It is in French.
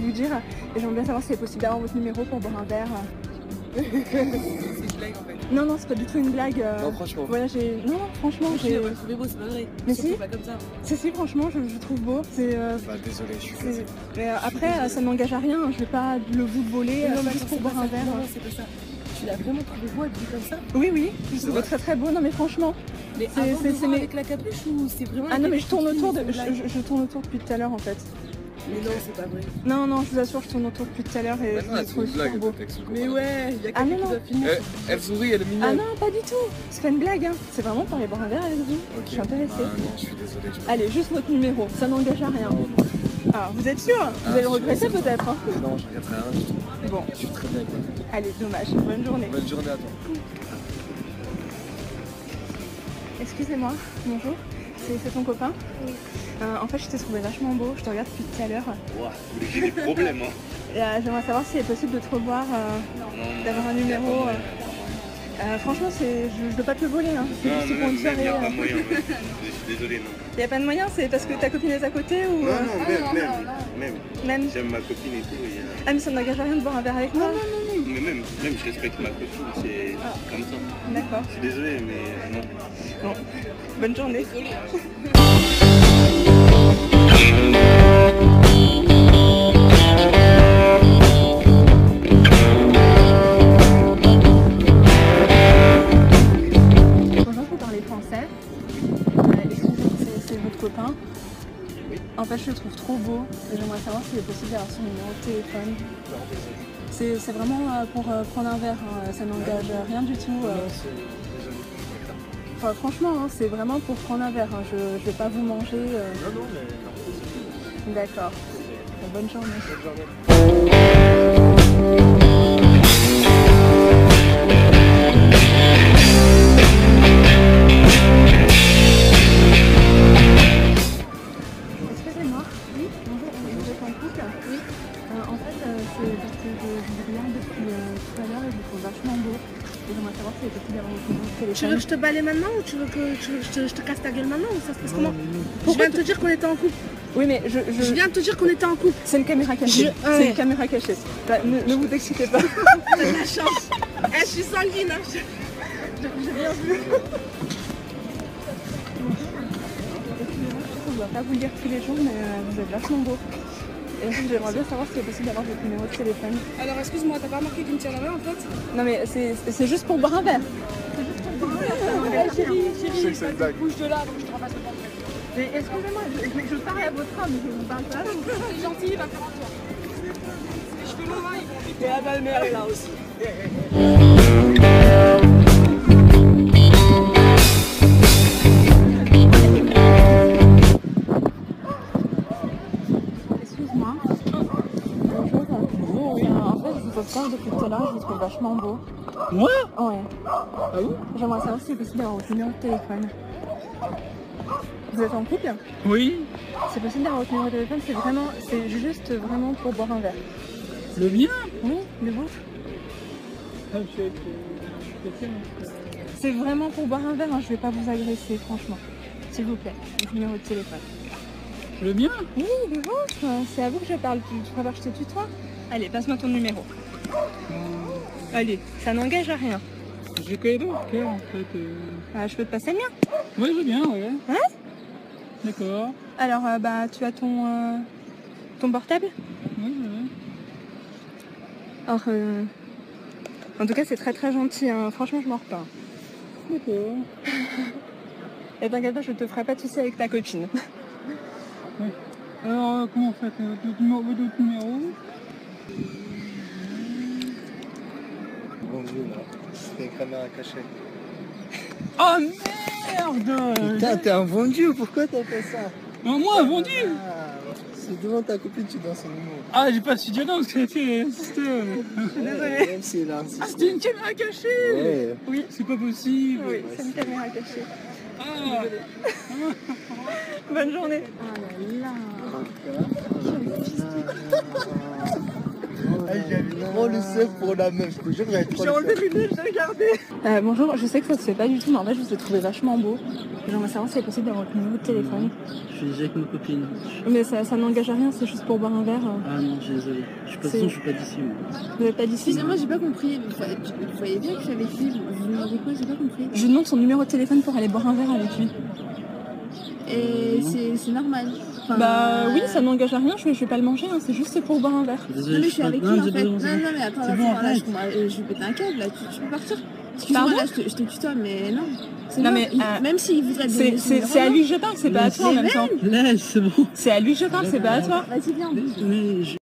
vous dire, et j'aimerais bien savoir si c'est possible d'avoir votre numéro pour boire un verre. C'est une blague en fait. Non, non, c'est pas du tout une blague. Non, franchement. Voilà, j'ai. Non, non, franchement, j'ai. Vous trouvez beau, c'est pas vrai. Mais si. Pas comme ça. Si, si, franchement, je trouve beau. C'est. Bah, désolé, je suis. Mais après, désolé. Ça n'engage à rien. Je vais pas le vous voler juste pour boire un verre. Non, c'est pas ça. Tu l'as vraiment trouvé beau habillé comme ça? Oui, oui. Je trouve très très beau. Non, mais franchement. Mais c'est avec la capuche ou c'est vraiment. Ah non, mais je tourne autour de. Je tourne autour depuis tout à l'heure en fait. Mais non, c'est pas vrai. Non, non, je vous assure, je tourne autour depuis tout à l'heure et je trouve super beau. Mais ouais, il y a quelqu'un qui doit finir. Elle sourit, elle est mignonne. Ah non, pas du tout. C'est pas une blague, hein. C'est vraiment pour aller boire un verre avec vous. Je suis intéressée. Je suis désolée. Allez, juste votre numéro, ça n'engage à rien. Ah, vous êtes sûr? Vous allez le regretter peut-être. Non, je regrette rien du tout. Bon, je suis très bien. Allez, dommage. Bonne journée. Bonne journée à toi. Excusez-moi, bonjour. C'est ton copain? Oui. En fait, je t'ai trouvé vachement beau, je te regarde depuis tout à l'heure. Waouh, j'ai des problèmes, hein. J'aimerais savoir si c'est possible de te revoir, d'avoir un numéro. Franchement, je ne veux pas te le voler, hein. C'est pour une soirée. Il n'y a pas moyen, je suis désolé, non. Il n'y a pas de moyen, c'est parce que ta copine est à côté ou... Non, non, même. J'aime ma copine et tout. Et... Ah, mais ça ne m'engage à rien de boire un verre avec moi. Non. Mais même, je respecte ma copine, c'est comme ça. D'accord. Je suis désolé, mais non. Bon, bonne journée. Bonjour, vous parlez français? C'est votre copain? Oui. En fait, je le trouve trop beau et j'aimerais savoir s'il est possible d'avoir son numéro de téléphone. C'est vraiment pour prendre un verre, hein. Ça n'engage rien du tout. Enfin, franchement, hein, c'est vraiment pour prendre un verre, hein. Je vais pas vous manger. Non, mais... D'accord. Bonne journée. Bonne journée. Excusez-moi. Oui. Bonjour, vous êtes en couple? Oui. En fait, c'est parce que je regarde depuis tout à l'heure et je vous trouve vachement beau. Et j'aimerais savoir si c'est possible d'avoir... Tu veux que je te balaye maintenant ou tu veux que je te casse ta gueule maintenant ou ça se passe comment? Je viens de te dire qu'on était en couple. Oui, mais je viens de te dire qu'on était en couple. C'est une caméra cachée. C'est une caméra cachée. Bah, ne vous excitez pas. T'as de la chance. Je suis sanguine. Hein. J'ai bien vu. On ne doit pas vous le dire tous les jours, mais vous êtes vachement beau. Et j'aimerais bien savoir s'il est possible d'avoir votre numéro de téléphone. Alors excuse-moi, t'as pas remarqué qu'il me tient la main en fait? Non mais c'est juste pour boire un verre. C'est juste pour boire un verre. Chérie, bouge de là, donc je te repasse le temps. Mais excusez-moi, je parle à votre âme, je vous parle pas. C'est gentil, il va faire un tour. Je fais le vin, il est à la mère là aussi. Depuis tout à l'heure, je vous trouve vachement beau. Moi? Ouais. Ah oui? J'aimerais savoir si c'est possible d'avoir votre numéro de téléphone. Vous êtes en couple? Oui. C'est possible d'avoir votre numéro de téléphone, c'est juste vraiment pour boire un verre. Le mien? Oui, le vôtre. Ah, c'est vraiment pour boire un verre, hein. Je vais pas vous agresser, franchement. S'il vous plaît, votre numéro de téléphone. Le mien? Oui, le vôtre. C'est à vous que je parle, je préfère que je te tutoie. Allez, passe-moi ton numéro. Allez, ça n'engage à rien. Je connais par cœur en fait. Je peux te passer le mien? Oui, je veux bien, ouais. Hein? D'accord. Alors, tu as ton portable? Oui. Alors, en tout cas, c'est très très gentil, hein. Franchement, je m'en repars. D'accord. Et t'inquiète pas, je te ferai pas de soucis avec ta copine. Oui. Alors, comment on fait? D'autres numéros? C'était une caméra cachée. Oh merde! Putain, t'es un vendu, pourquoi t'as fait ça? Non, moi, un vendu! C'est devant ta copine, tu danses un numéro. Ah, j'ai pas su dire non, parce que c'était... Ouais, c'était une caméra cachée! Ouais. Oui, c'est pas possible. Oui, c'est une caméra cachée. Ah. Bonne journée. Oh là là. Ah, j'avais trop vraiment le seum pour la meuf, je te jure, j'avais trop. J'ai enlevé mes lunettes, j'ai regardé. Bonjour, je sais que ça se fait pas du tout, mais en fait je vous ai trouvé vachement beau. J'aimerais savoir si c'est possible d'avoir votre numéro de téléphone. Je suis déjà avec ma copine. Mais ça n'engage à rien, c'est juste pour boire un verre. Ah non, je suis désolée. Je suis pas d'ici. Vous n'êtes pas d'ici? Excusez-moi, j'ai pas compris. Vous voyez bien que j'avais dit, vous demandez quoi? J'ai pas compris. Je demande son numéro de téléphone pour aller boire un verre avec lui. Et c'est normal. Enfin, oui, ça n'engage à rien, je vais pas le manger, hein, c'est juste pour boire un verre. Désolé, non, mais je suis avec lui en fait. Non, mais attends, je vais péter un câble là, tu peux partir. Excuse-moi, là, je te tutoie, mais non. Non, mais même s'il voudrait donner son numéro. C'est à lui que je parle, c'est pas à toi en même temps. C'est à lui que je parle, c'est pas à toi. Vas-y, viens.